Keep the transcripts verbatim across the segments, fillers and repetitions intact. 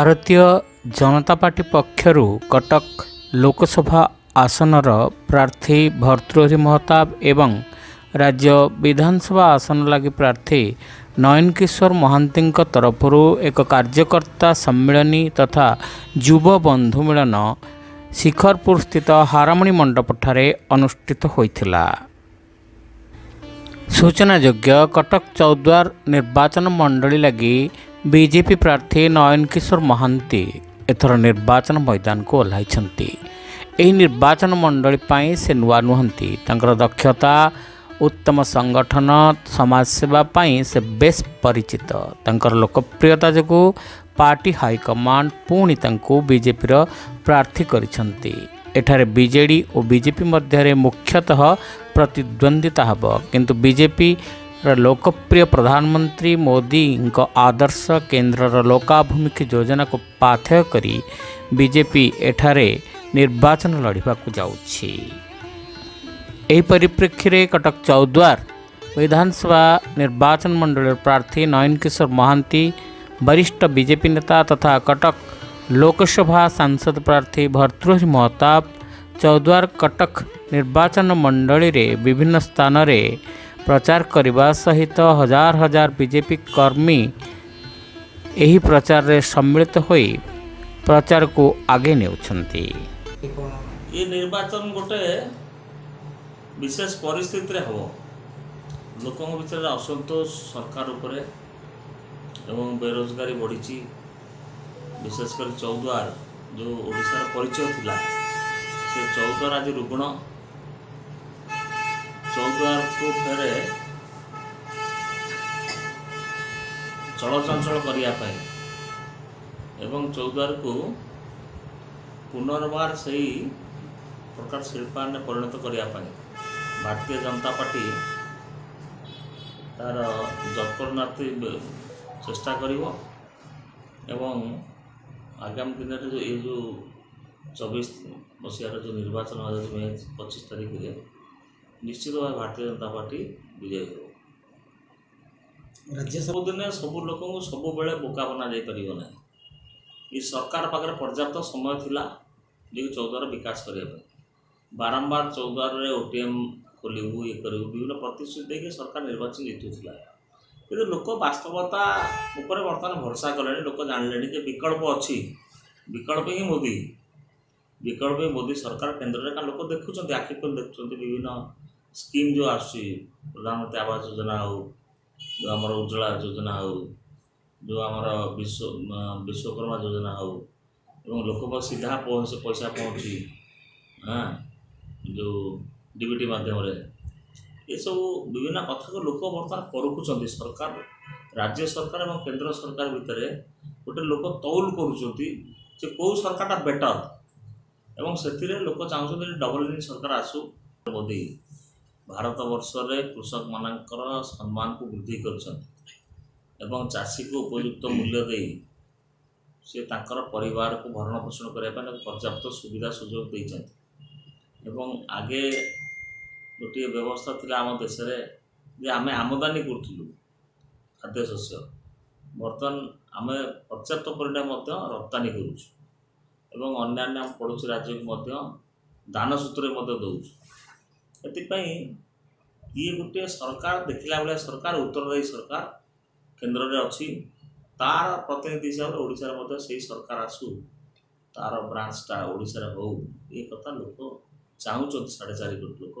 भारतीय जनता पार्टी पक्षरु कटक लोकसभा आसनर प्रार्थी भर्तृहरि महताब एवं राज्य विधानसभा आसन लगी प्रार्थी नयन किशोर महंत तरफरु एक कार्यकर्ता सम्मिलनी तथा युव बंधु मिलन शिखरपुर स्थित हारमणी मंडपठारे अनुष्ठित होइथिला। सूचनायोग्य कटक चौद्वार निर्वाचन मंडली लगी बीजेपी प्रार्थी नयन किशोर महंत एथर निर्वाचन मैदान को ओह्लाइछन्ति। एही निर्वाचन मंडली पाई से नुआ नुहंती, तांकर दक्षता उत्तम संगठन समाज सेवा पाई से बेस परिचित। तांकर लोकप्रियता जोगु पार्टी हाईकमांड पुणी तांकु बीजेपी रो प्रार्थी करिछन्ति। एठारे बीजेडी और बीजेपी मध्य मुख्यतः प्रतिद्वंदिता हब, किंतु बीजेपी लोकप्रिय प्रधानमंत्री मोदी इनका आदर्श केन्द्र लोकाभिमुखी योजना को पाथेय करी बीजेपी एठारे निर्वाचन लड़िबा को जाउछि। एही परिप्रेक्षी रे कटक चौद्वार विधानसभा निर्वाचन मंडल प्रार्थी नयन किशोर महंत वरिष्ठ बीजेपी नेता तथा कटक लोकसभा सांसद प्रार्थी भर्तृहरि महताब चौद्वार कटक निर्वाचन मंडल रे विभिन्न स्थान रे प्रचार करने सहित तो हजार हजार बीजेपी कर्मी यही प्रचार रे सम्मिलित तो होई प्रचार को आगे नेउछन्ती। ये निर्वाचन गोटे विशेष परिस्थिति रे हो, लोक भीतर असंतोष सरकार उपरे एवं बेरोजगारी बढ़ी, विशेषकर चौद्वार जो ओडिशा परिचय थिला से चौद्वार आज रुग्ण। चौद्वार को फेरे चलचंचल करने एवं चौद्वार को पुनर्वार से ही प्रकार शिल्पान परिणत करने भारतीय जनता पार्टी तार जत्परनाती चेष्टा करिवो। एवं आगामी दिन में जो ये जो चौबीस मसीहार जो निर्वाचन आज मे पच्चीस तारीख में निश्चित भाव भारतीय जनता पार्टी विजयी हो। राज्य सबुदिन सबू लोक सब बेले बोका बना जापरना, ये सरकार पाखे पर्याप्त समय थिला जो चौद्वार विकास करने बारंबार चौद्वार ओटीएम खोलू ये करू विभिन्न प्रतिश्रुति देखिए सरकार निर्वाचन जीतुला, कि लोक बास्तवता उपर बर्तमान भरोसा कले। लोक जान कि विकल्प अच्छी, विकल्प ही मोदी, विकल्प ही मोदी सरकार केन्द्र में क्या लोक देखुं आखिर देखुं विभिन्न स्कीम जो आसी प्रधानमंत्री आवास योजना हो, जो आमर उज्ज्वला योजना हो, जो आमर विश्व विश्वकर्मा योजना हो एवं लोक सीधा पहुँच पैसा पहुँची हाँ जो डीबीटी माध्यम ये सब विभिन्न कथा को लोक बर्तमान परखुं। सरकार राज्य सरकार और केन्द्र सरकार भितर गोटे लोक तौल कर कौ सरकारटा बेटर एवं से लोक चाहते डबल इंजिन सरकार आसू। मोदी भारत वर्ष रे कृषक मानकर सम्मान को वृद्धि एवं चाषी को उपयुक्त मूल्य दे से तांकर परिवार को भरण पोषण करने पर्याप्त सुविधा सुजोग एवं आगे गोटे व्यवस्था थी आम देश आम आमदानी करूँ खाद्य शस्य, बर्तमान आम पर्याप्त परिणाम रप्तानी करूँ अन्य पड़ोसी राज्य को दान सूत्र दौर। ये गोटे सरकार देखला बेले सरकार उत्तरदायी सरकार केन्द्र में अच्छी, तार प्रतिनिधि हिसाब से ओडिशा रे से सरकार आसू, तार ब्रांचटा ओडिशा रे हो ये कथा लोक चाहूँ। साढ़े चार कोटी लोक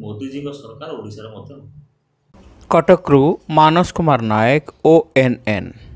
मोदीजी को सरकार ओडिशा रे। कटकरू Manas Kumar Nayak O N N.